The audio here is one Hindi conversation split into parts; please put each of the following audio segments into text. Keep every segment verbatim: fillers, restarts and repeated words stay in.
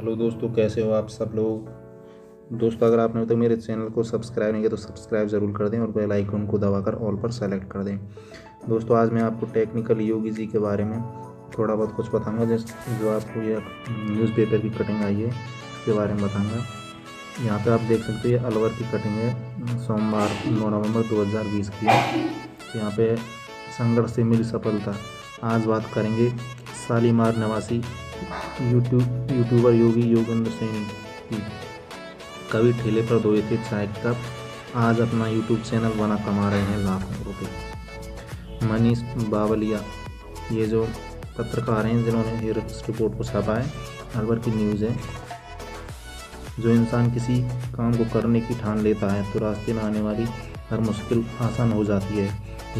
हेलो दोस्तों, कैसे हो आप सब लोग। दोस्तों अगर आपने अभी तक मेरे चैनल को सब्सक्राइब नहीं किया तो सब्सक्राइब ज़रूर कर दें और बेल आइकन को दबाकर ऑल पर सेलेक्ट कर दें। दोस्तों आज मैं आपको टेक्निकल योगी जी के बारे में थोड़ा बहुत कुछ बताऊंगा, जैसे जो आपको यह न्यूज़पेपर की कटिंग आई है उसके बारे में बताऊँगा। यहाँ पर आप देख सकते हो अलवर की कटिंग है, सोमवार नौ नवम्बर दो हज़ार बीस की है। यहाँ पर संघर्ष से मिली सफलता। आज बात करेंगे शालीमार निवासी यूट्यूब यूट्यूबर योगी योगेंद्र सैनी की। कभी ठेले पर दोए थे चाय की कप, आज अपना यूट्यूब चैनल बना कमा रहे हैं लाखों रुपए। मनीष बावलिया, ये जो पत्रकार हैं जिन्होंने इस रिपोर्ट को छापा है, अलवर की न्यूज़ है। जो इंसान किसी काम को करने की ठान लेता है तो रास्ते में आने वाली हर मुश्किल आसान हो जाती है।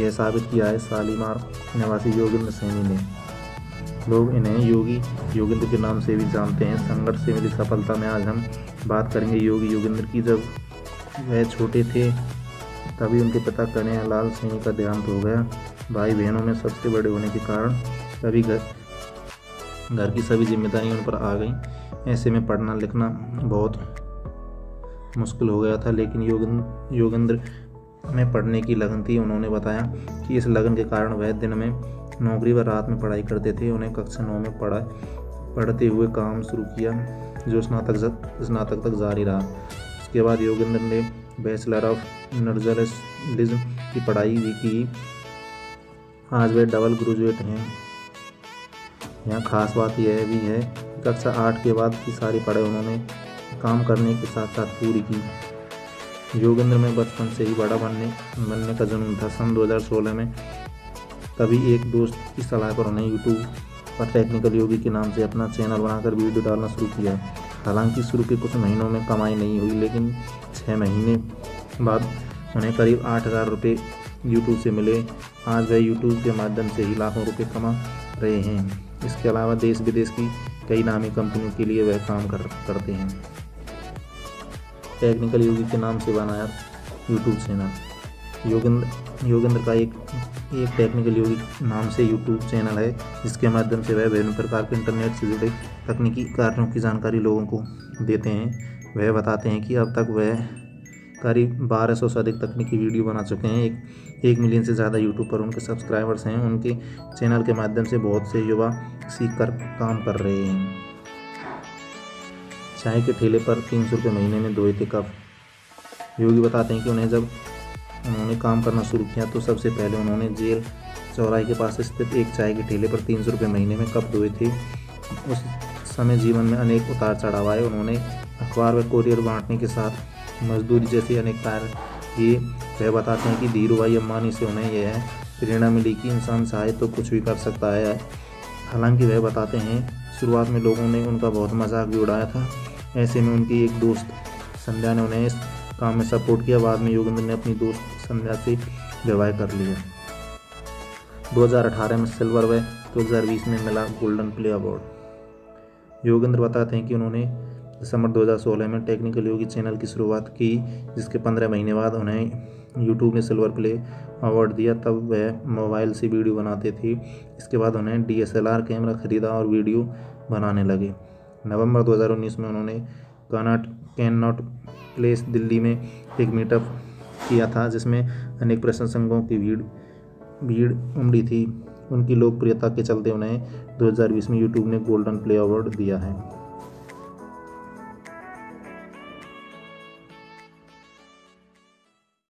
यह साबित किया है शालीमार निवासी योगेंद्र सैनी ने। लोग इन्हें योगी योगेंद्र के नाम से भी जानते हैं। संघर्ष से मिली सफलता में आज हम बात करेंगे योगी योगेंद्र की। जब वह छोटे थे तभी उनके पिता कन्हैया लाल सैनी का देहांत हो गया। भाई बहनों में सबसे बड़े होने के कारण तभी घर घर की सभी जिम्मेदारियां उन पर आ गईं। ऐसे में पढ़ना लिखना बहुत मुश्किल हो गया था, लेकिन योगेंद्र योगेंद्र में पढ़ने की लगन थी। उन्होंने बताया कि इस लगन के कारण वह दिन में नौकरी व रात में पढ़ाई करते थे। उन्हें कक्षा नौ में पढ़ा पढ़ते हुए काम शुरू किया जो स्नातक स्नातक तक जारी रहा। उसके बाद योगेंद्र ने बैचलर ऑफ नर्सरिज्म की पढ़ाई भी की। आज वह डबल ग्रेजुएट हैं। यहाँ खास बात यह भी है कि कक्षा आठ के बाद की सारी पढ़ाई उन्होंने काम करने के साथ साथ पूरी की। योगेंद्र में बचपन से ही बड़ा बनने बनने का जुनून था। सन दो हज़ार सोलह में तभी एक दोस्त की सलाह पर उन्हें यूट्यूब पर टेक्निकल योगी के नाम से अपना चैनल बनाकर वीडियो डालना शुरू किया। हालांकि शुरू के कुछ महीनों में कमाई नहीं हुई, लेकिन छः महीने बाद उन्हें करीब आठ हज़ार रुपये यूट्यूब से मिले। आज वह यूट्यूब के माध्यम से ही लाखों रुपये कमा रहे हैं। इसके अलावा देश विदेश की कई नामी कंपनियों के लिए वह काम कर करते हैं। टेक्निकल योगी के नाम से बनाया यूट्यूब चैनल। योगेंद्र योगेंद्र का एक एक टेक्निकल योगी नाम से यूट्यूब चैनल है, जिसके माध्यम से वह विभिन्न प्रकार के इंटरनेट से जुड़े तकनीकी कार्यों की जानकारी लोगों को देते हैं। वह बताते हैं कि अब तक वह करीब बारह सौ से अधिक तकनीकी वीडियो बना चुके हैं। एक एक मिलियन से ज़्यादा यूट्यूब पर उनके सब्सक्राइबर्स हैं। उनके चैनल के माध्यम से बहुत से युवा सीख कर काम कर रहे हैं। चाय के ठेले पर तीन सौ रुपये महीने में दोए थे कप। योगी बताते हैं कि उन्हें जब उन्होंने काम करना शुरू किया तो सबसे पहले उन्होंने जेल चौराहे के पास स्थित एक चाय के ठेले पर तीन सौ रुपये महीने में कप दोए थे। उस समय जीवन में अनेक उतार चढ़ाव आए। उन्होंने अखबार व कोरियर बांटने के साथ मजदूरी जैसे अनेक कार्य किए। वह बताते हैं कि धीरूभाई अम्बानी से उन्हें यह प्रेरणा मिली कि इंसान चाहे तो कुछ भी कर सकता है। हालांकि वह बताते हैं शुरुआत में लोगों ने उनका बहुत मजाक भी उड़ाया था। ऐसे में उनकी एक दोस्त संध्या ने उन्हें इस काम में सपोर्ट किया। बाद में योगेंद्र ने अपनी दोस्त संध्या से विवाह कर लिया। दो हज़ार अठारह में सिल्वर व दो हज़ार बीस में मिला गोल्डन प्ले अवार्ड। योगेंद्र बताते हैं कि उन्होंने दिसंबर दो हज़ार सोलह में टेक्निकल योगी चैनल की शुरुआत की, जिसके पंद्रह महीने बाद उन्हें यूट्यूब ने सिल्वर प्ले अवार्ड दिया। तब वह मोबाइल से वीडियो बनाते थे। इसके बाद उन्हें D S L R camera खरीदा और वीडियो बनाने लगे। नवंबर दो हज़ार उन्नीस में उन्होंने कॉनॉट कैनॉट प्लेस दिल्ली में एक मीटअप किया था, जिसमें अनेक प्रशंसकों की भीड़ भीड़ उमड़ी थी। उनकी लोकप्रियता के चलते उन्हें दो हज़ार बीस में यूट्यूब ने गोल्डन प्ले अवार्ड दिया है।